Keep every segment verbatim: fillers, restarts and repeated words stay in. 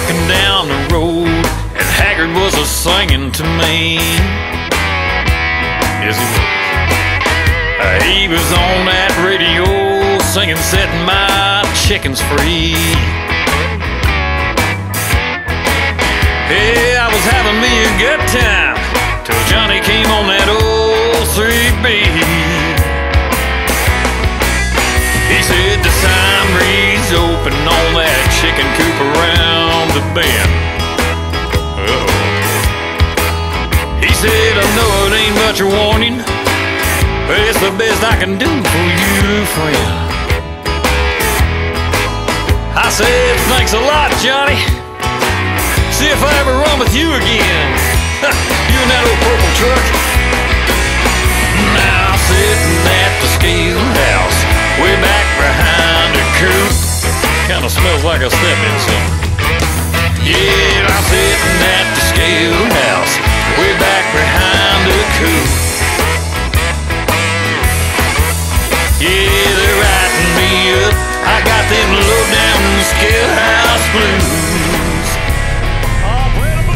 walking down the road, and Haggard was a singing to me. Yes, he was. Uh, he was on that radio singing, setting my chickens free. Hey, I was having me a good time till Johnny came on that old three B. He said the sign reads open on that chicken coop around the bend. Uh-oh. He said, I know it ain't much a warning, but it's the best I can do for you, friend. I said, thanks a lot, Johnny. See if I ever run with you again. You and that old purple truck. Now I'm sitting at the steel house, way back behind the coop. Kinda smells like a step in something. Yeah, I'm sitting at the steel house, way back behind the coop. Yeah, they're writing me up. I got them low-down scale house blues. I'll play the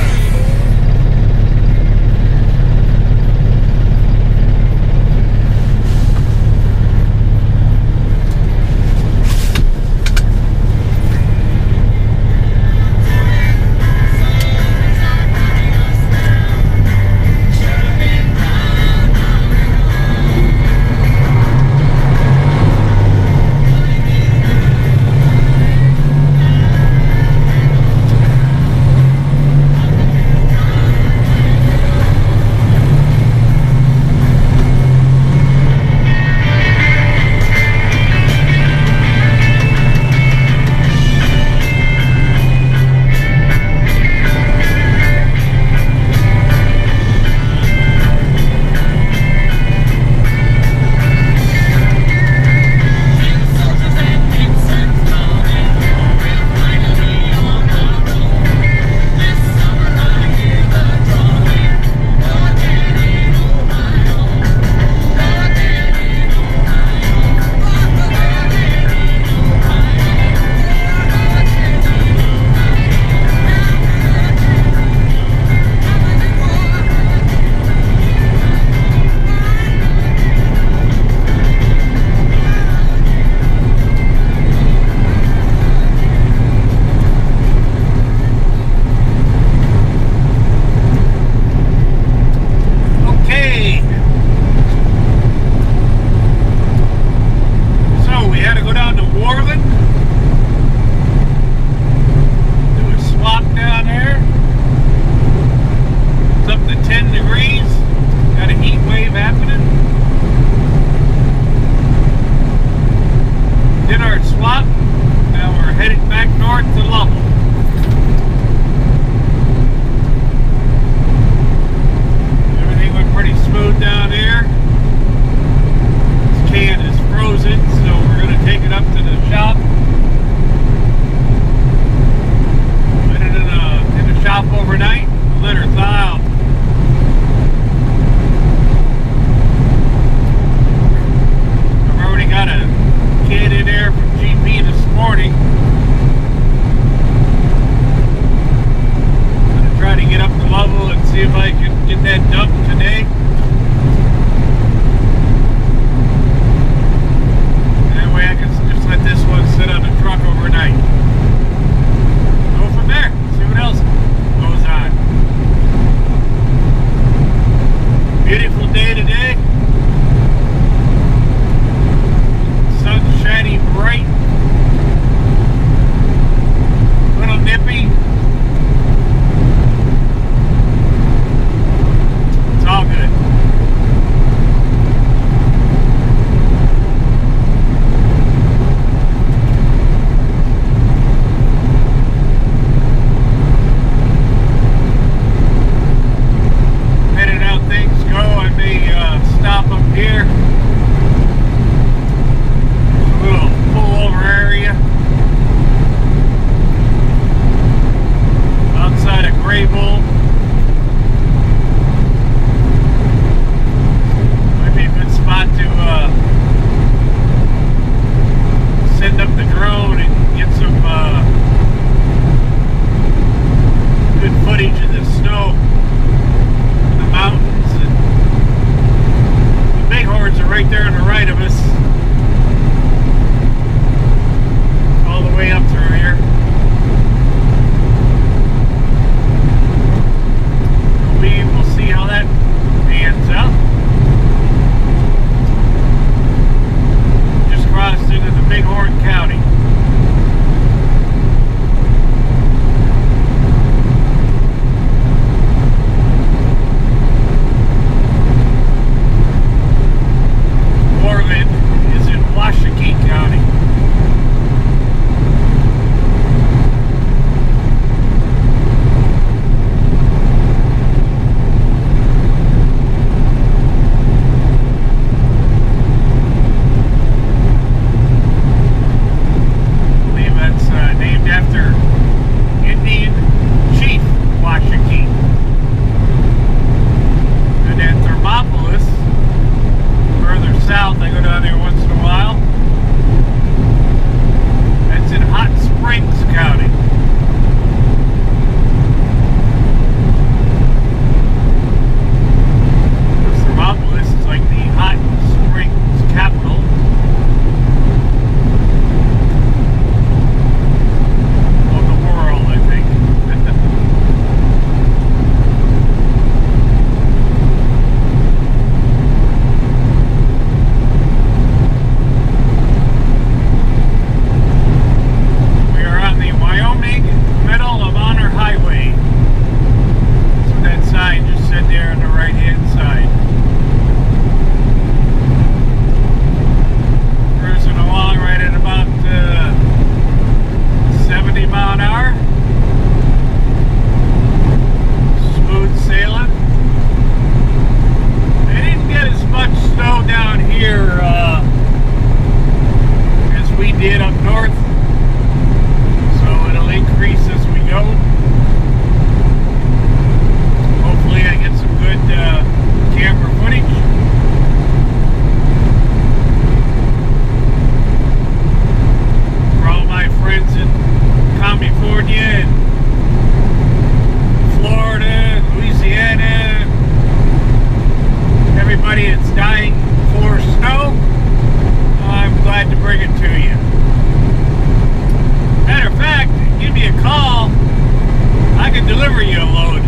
whatever you load.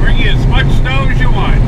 Bring you as much snow as you want.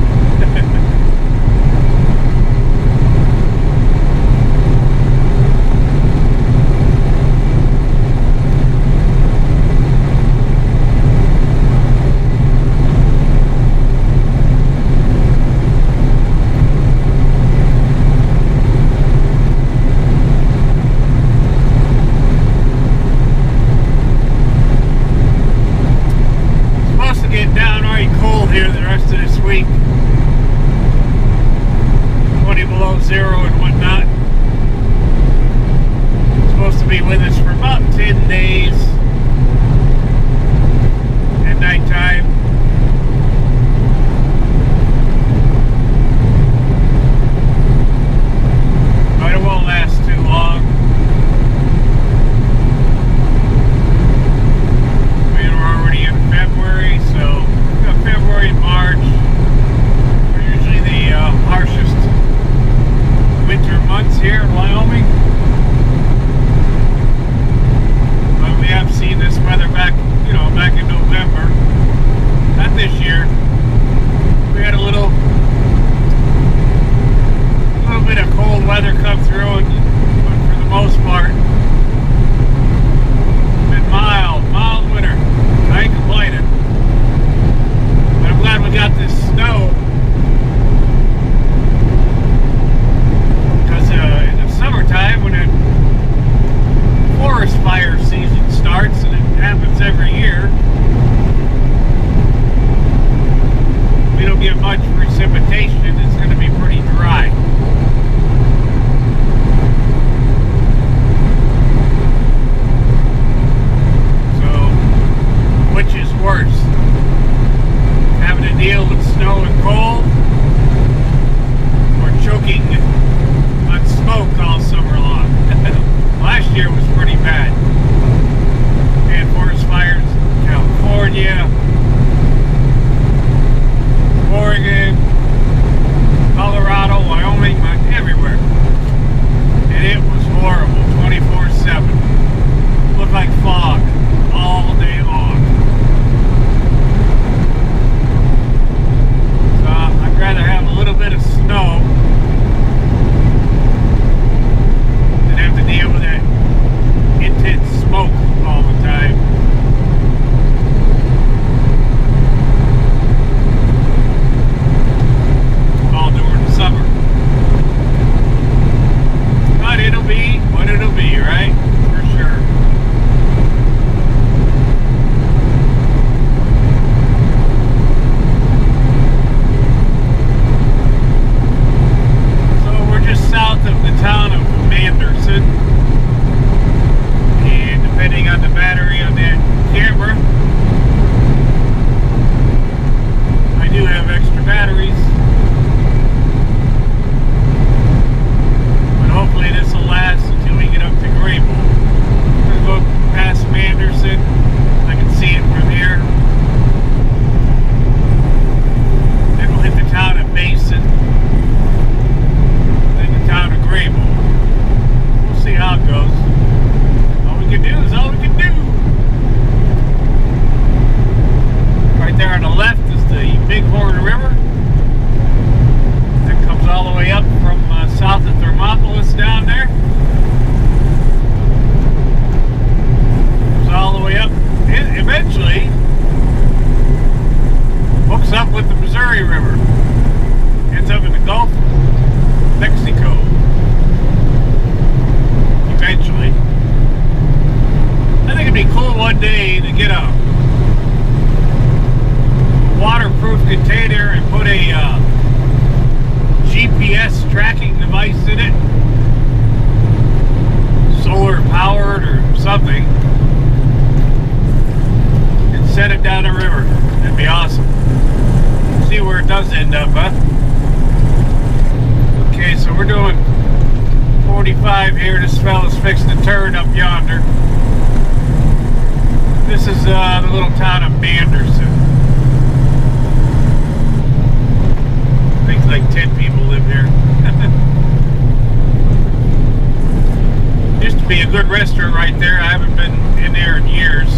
Used to be a good restaurant right there. I haven't been in there in years.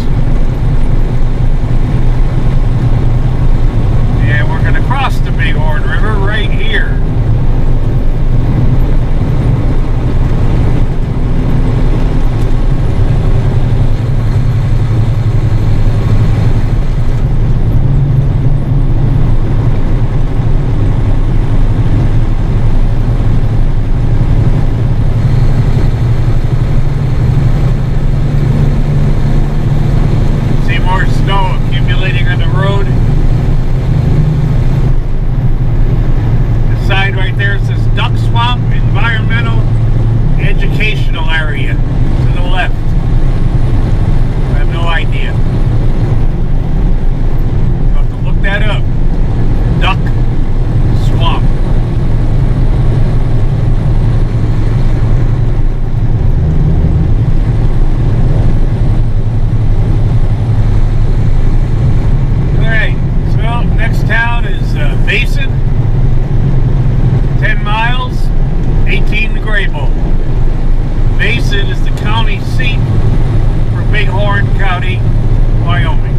And we're going to cross the Big Horn River right here. Basin, ten miles, eighteen to Greybull. Basin is the county seat for Big Horn County, Wyoming.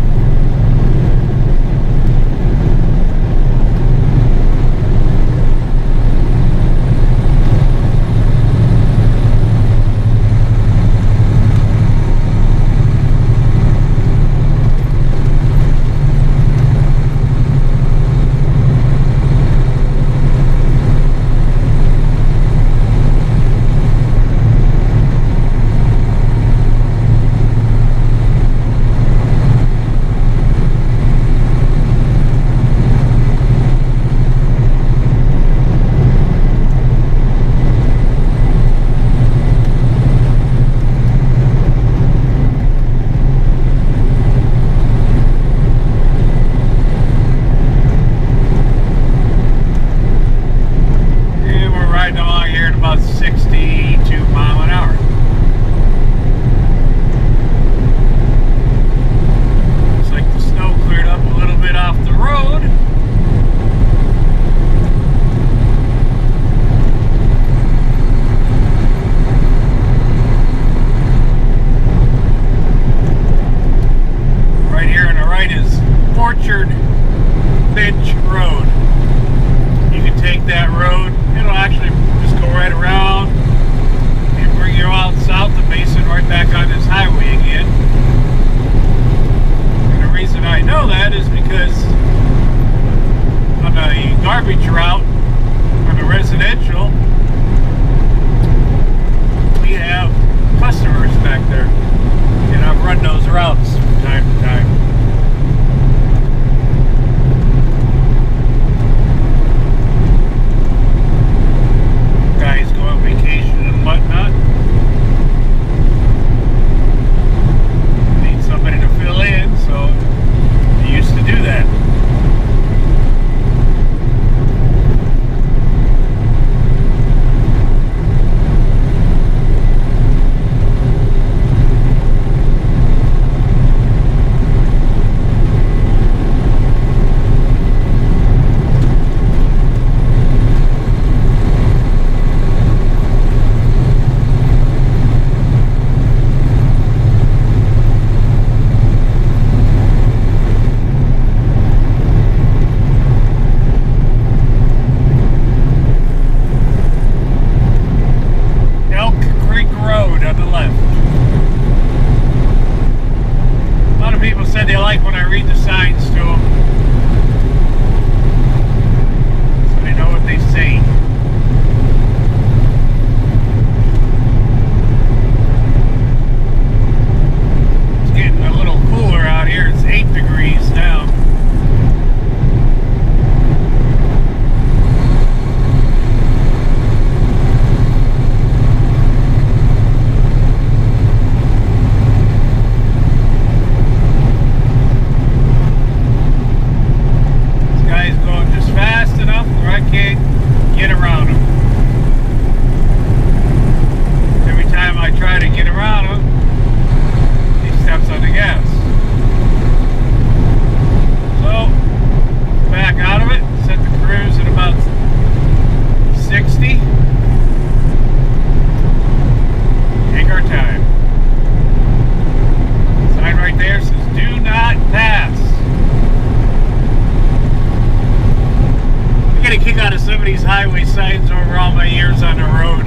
years on the road.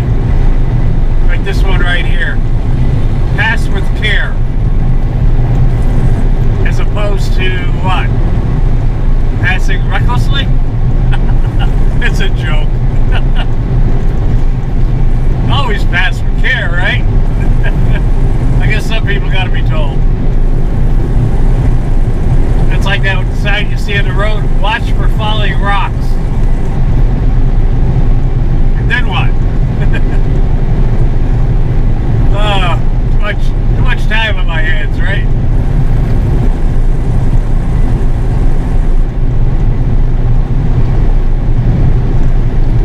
Like this one right here. Pass with care. As opposed to what? Passing recklessly? It's a joke. Always pass with care, right? I guess some people gotta be told. It's like that sign you see on the road, watch for falling rocks. And then what? uh, too much, too much time on my hands, right?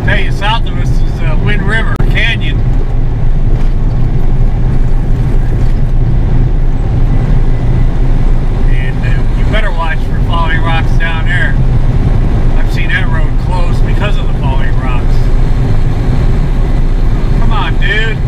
I tell you, south of us is uh, Wind River Canyon. Better watch for falling rocks down there. I've seen that road closed because of the falling rocks. Come on, dude.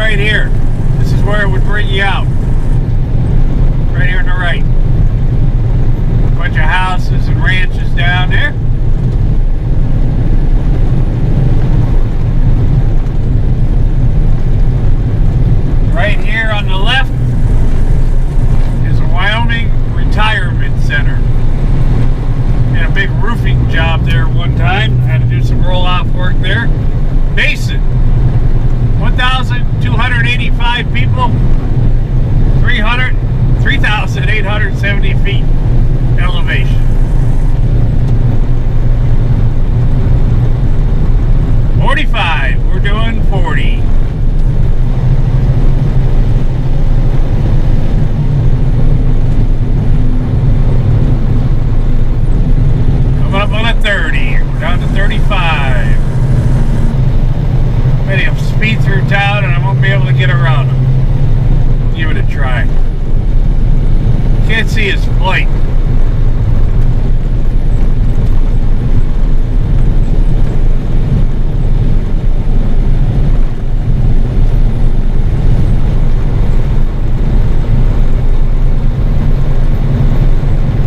Right here, this is where it would bring you out, right here on the right. bunch of houses and ranches down there. Right here on the left is a Wyoming retirement center. Had a big roofing job there one time. Had to do some roll-off work there. Basin, one thousand two hundred eighty-five people, three thousand eight hundred seventy feet elevation. forty-five, we're doing forty. Up on a thirty, we're down to thirty-five. Ready to speed through town and I won't be able to get around them. Give it a try. Can't see his plate.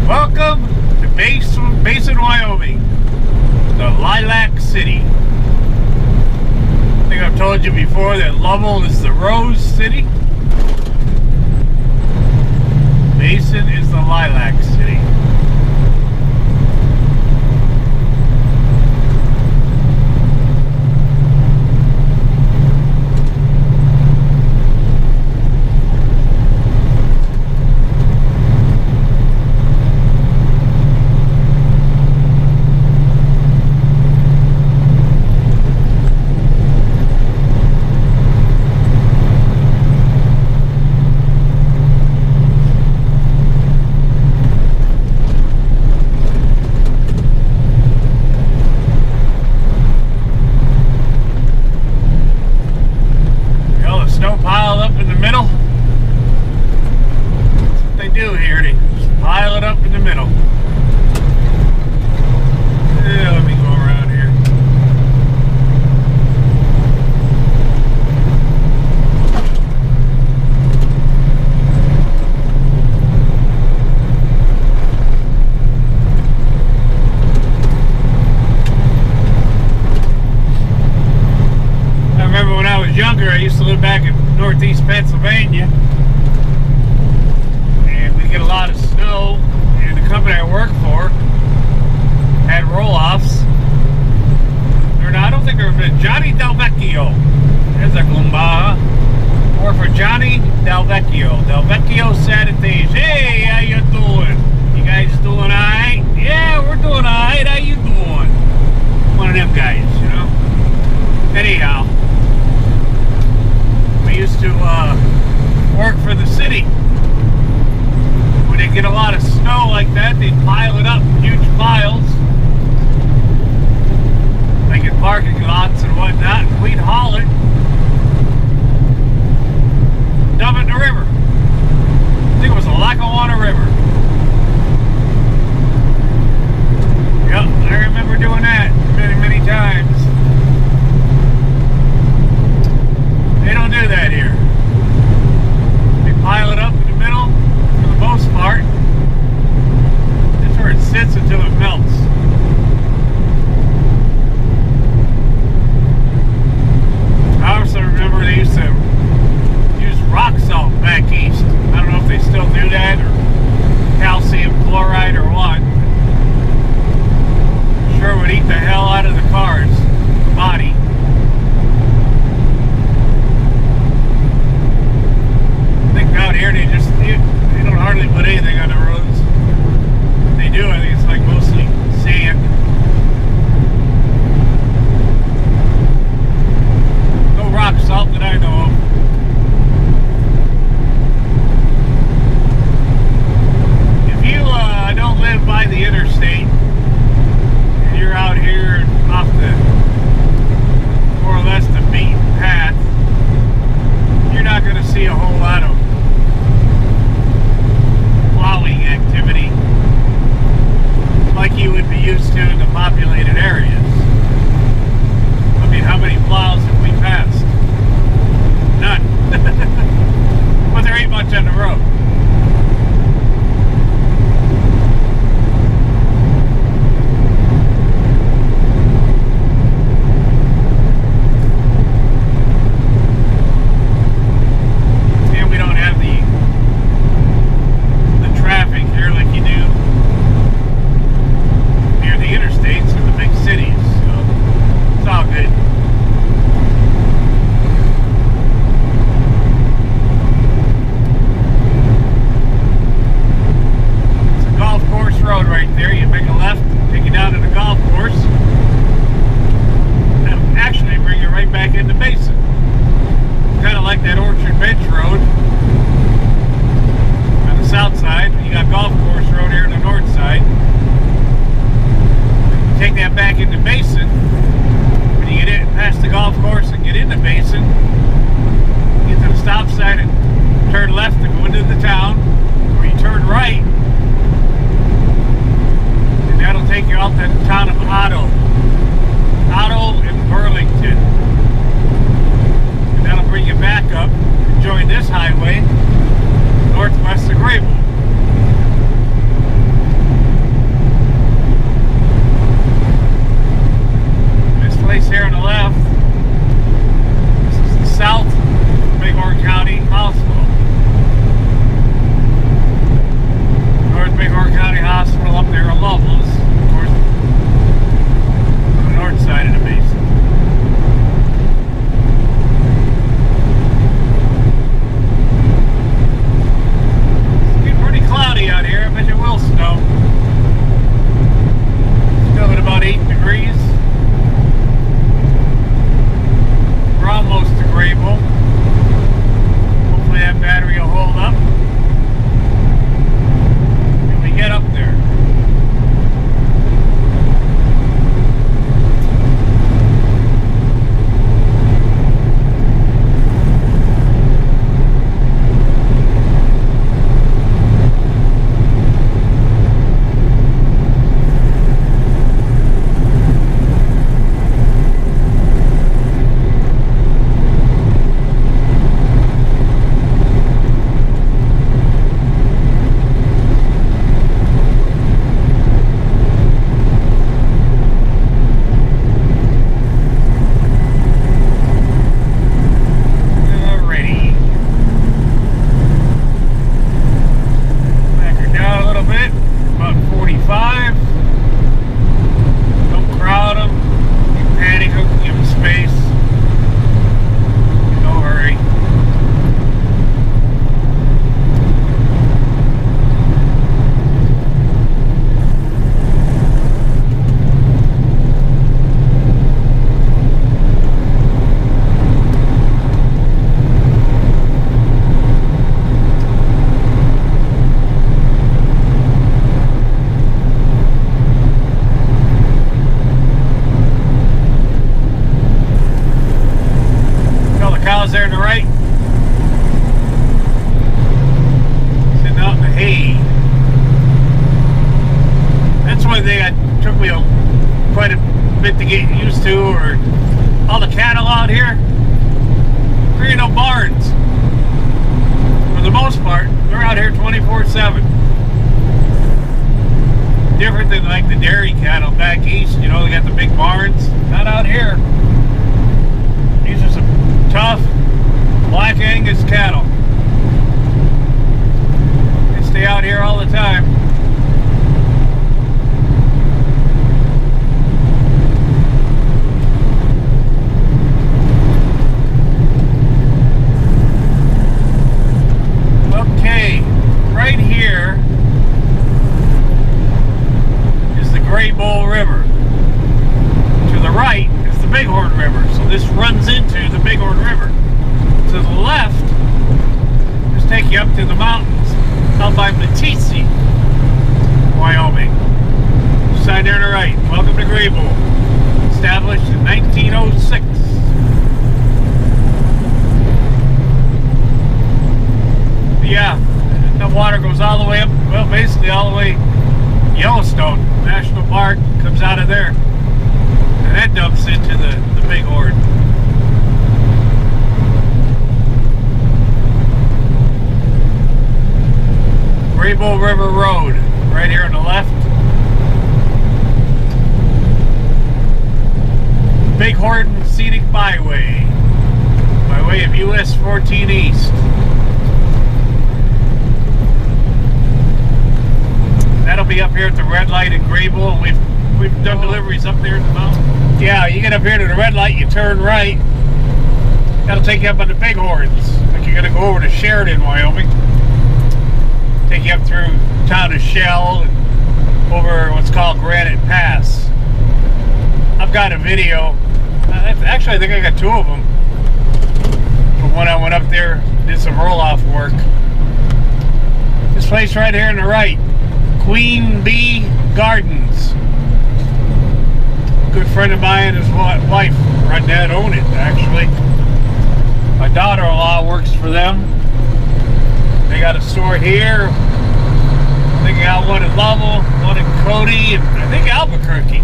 Welcome to Basin. Basin, Wyoming, the Lilac City. I think I've told you before that Lovell is the Rose City. Basin is the Lilac City. Interstate and you're out here off the exited the town where you turn right, and that'll take you out to the town of Otto. Otto and Burlington. And that'll bring you back up and join this highway northwest of Greybull. This place here on the left, this is the South Big Horn County Hospital. North Big Horn County Hospital up there in Lovell, of course, on the north side of the basin. It's getting pretty cloudy out here. I bet it will snow. Still at about eight degrees. We're almost to Greybull. Hopefully that battery will hold up. Get up there. River Road, right here on the left. Bighorn Scenic Byway, by way of U S fourteen East. That'll be up here at the red light in Greybull. We've we've done deliveries up there in the mountain. Yeah, you get up here to the red light, you turn right. That'll take you up on the Bighorns. Like you're gonna go over to Sheridan, Wyoming. Take you up through town of Shell and over what's called Granite Pass. I've got a video. Actually, I think I got two of them. From when I went up there, did some roll-off work. This place right here on the right, Queen Bee Gardens. A good friend of mine and his wife run that, own it actually. My daughter-in-law works for them. They got a store here. I think they got one in Lovell, one in Cody, and I think Albuquerque.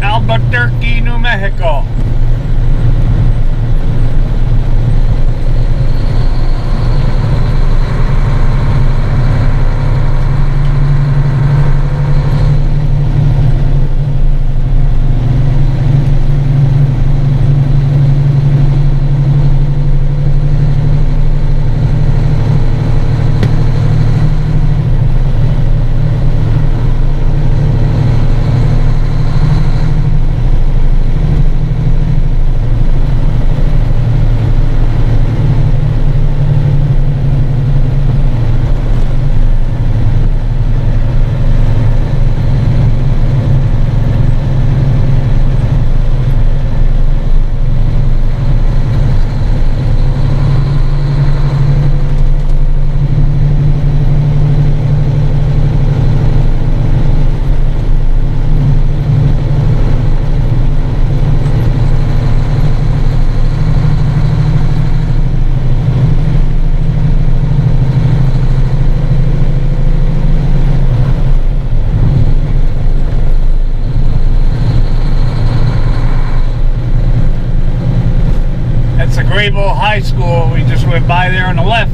Albuquerque, New Mexico. Gravel High School, we just went by there on the left.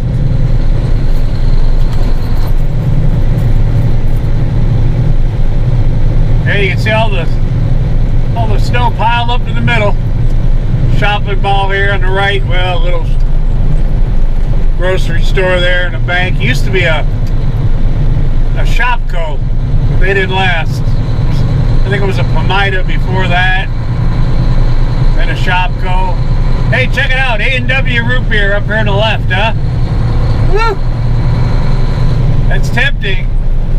There you can see all the all the snow piled up in the middle. Shopping mall here on the right, well, a little grocery store there and a bank. It used to be a a Shopco, but they didn't last. I think it was a Pomida before that, then a Shopco. Hey, check it out, A and W Root Beer up here on the left, huh? Woo! That's tempting.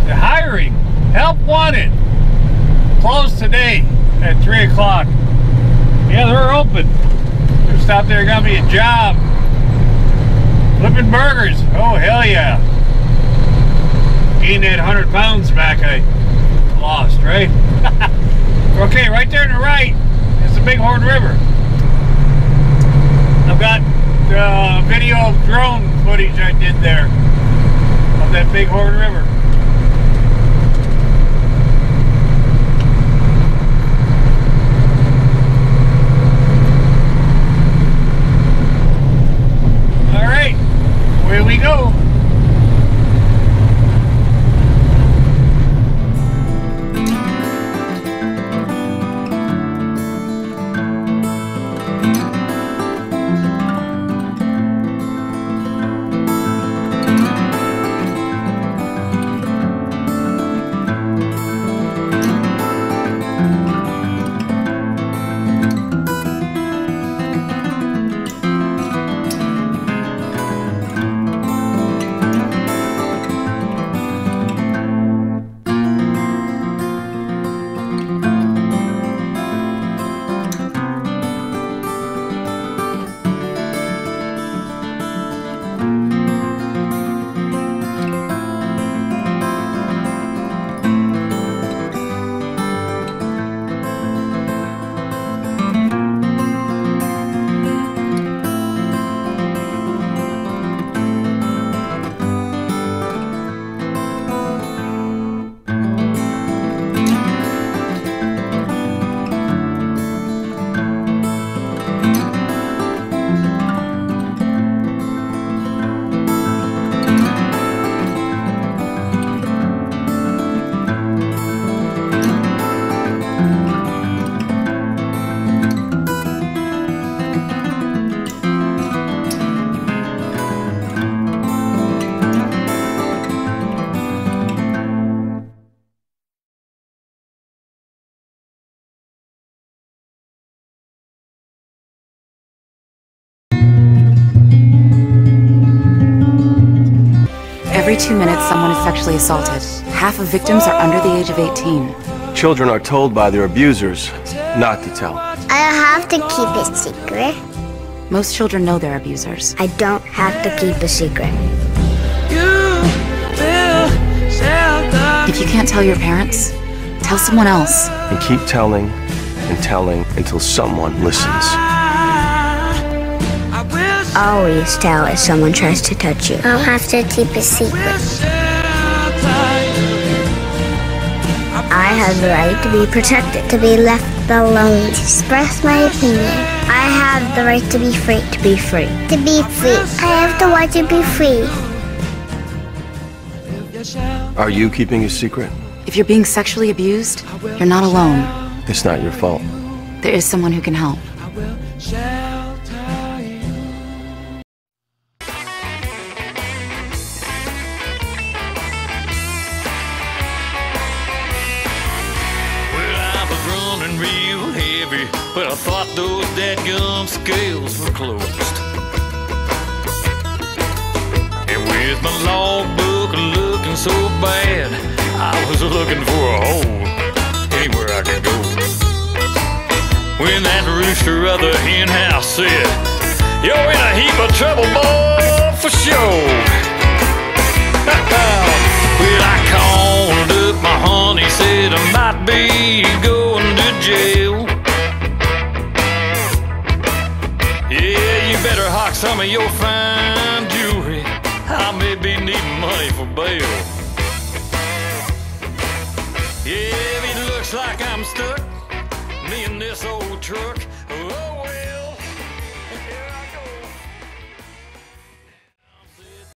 They're hiring. Help wanted. Closed today at three o'clock. Yeah, they're open. Just out there, got me a job. Flipping burgers. Oh, hell yeah. Gained that one hundred pounds back I lost, right? Okay, right there to the right is the Big Horn River. I've got uh, video of drone footage I did there of that Big Horn River. All right, away we go. Every two minutes, someone is sexually assaulted. Half of victims are under the age of eighteen. Children are told by their abusers not to tell. I have to keep it secret. Most children know their abusers. I don't have to keep a secret. If you can't tell your parents, tell someone else. And keep telling and telling until someone listens. I, I will always tell if someone tries to touch you. I'll have to keep a secret. I have the right to be protected, to be left alone, to express my opinion. I have the right to be free. To be free. To be free. I have the right to be free. Are you keeping a secret? If you're being sexually abused, you're not alone. It's not your fault. There is someone who can help. But I thought those dadgum scales were closed. And with my logbook looking so bad, I was looking for a hole anywhere I could go. When that rooster of the hen house said, "You're in a heap of trouble, boy, for sure." Well, I called up my honey, said I might be going to jail. Better hawk some of your fine jewelry. I may be needing money for bail. Yeah, it looks like I'm stuck, me and this old truck.